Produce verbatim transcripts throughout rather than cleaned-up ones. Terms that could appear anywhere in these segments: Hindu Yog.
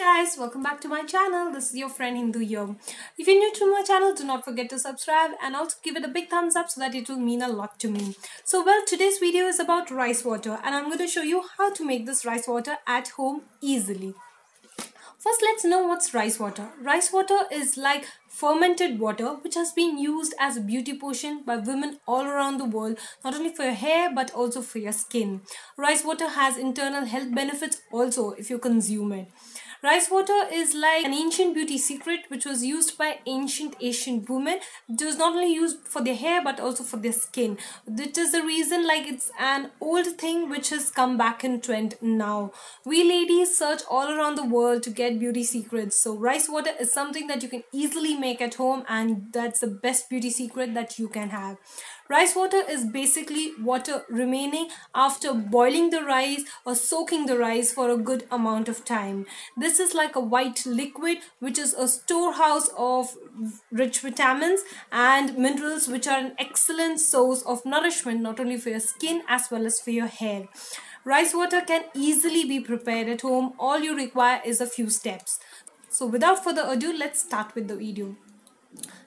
Guys, welcome back to my channel. This is your friend Hindu Yog. If you're new to my channel, do not forget to subscribe and also give it a big thumbs up so that it will mean a lot to me. So well, today's video is about rice water and I'm going to show you how to make this rice water at home easily. First, let's know what's rice water. Rice water is like fermented water which has been used as a beauty potion by women all around the world, not only for your hair but also for your skin. Rice water has internal health benefits also if you consume it. Rice water is like an ancient beauty secret which was used by ancient Asian women. It was not only used for their hair but also for their skin. That is the reason, like, it's an old thing which has come back in trend now. We ladies search all around the world to get beauty secrets. So rice water is something that you can easily make at home, and that's the best beauty secret that you can have. Rice water is basically water remaining after boiling the rice or soaking the rice for a good amount of time. This is like a white liquid which is a storehouse of rich vitamins and minerals which are an excellent source of nourishment not only for your skin as well as for your hair. Rice water can easily be prepared at home. All you require is a few steps. So without further ado, let's start with the video.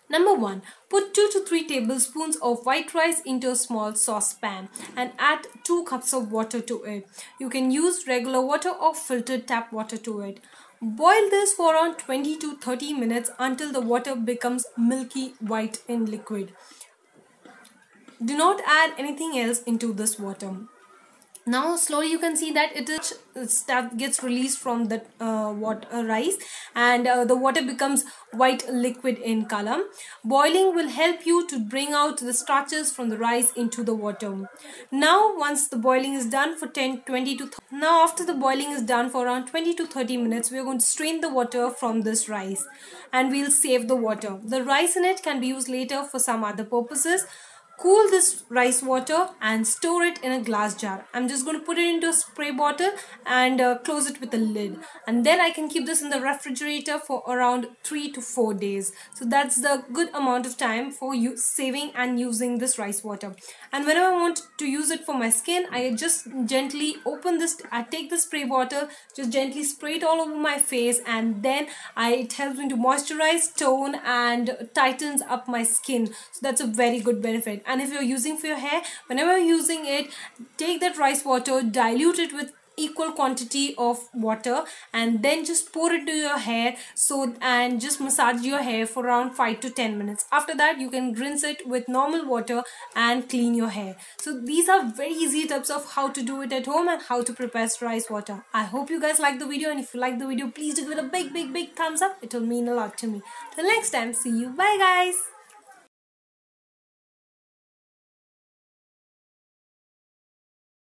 Number one, put two to three tablespoons of white rice into a small saucepan and add two cups of water to it. You can use regular water or filtered tap water to it. Boil this for around twenty to thirty minutes until the water becomes milky white in liquid. Do not add anything else into this water. Now slowly you can see that it is stuff gets released from the uh, water, uh, rice and uh, the water becomes white liquid in color. Boiling will help you to bring out the starches from the rice into the water. Now once the boiling is done for ten, twenty to thirty, now after the boiling is done for around twenty to thirty minutes, we are going to strain the water from this rice and we'll save the water. The rice in it can be used later for some other purposes. Cool this rice water and store it in a glass jar. I'm just going to put it into a spray bottle and uh, close it with a lid. And then I can keep this in the refrigerator for around three to four days. So that's the good amount of time for you saving and using this rice water. And whenever I want to use it for my skin, I just gently open this, I take the spray bottle, just gently spray it all over my face, and then I, it helps me to moisturize, tone and tightens up my skin. So that's a very good benefit. And if you're using for your hair, whenever you're using it, take that rice water, dilute it with equal quantity of water and then just pour it to your hair, so and just massage your hair for around five to ten minutes. After that, you can rinse it with normal water and clean your hair. So these are very easy tips of how to do it at home and how to prepare rice water. I hope you guys like the video, and if you like the video, please do give it a big big big thumbs up. It will mean a lot to me. Till next time, see you. Bye guys.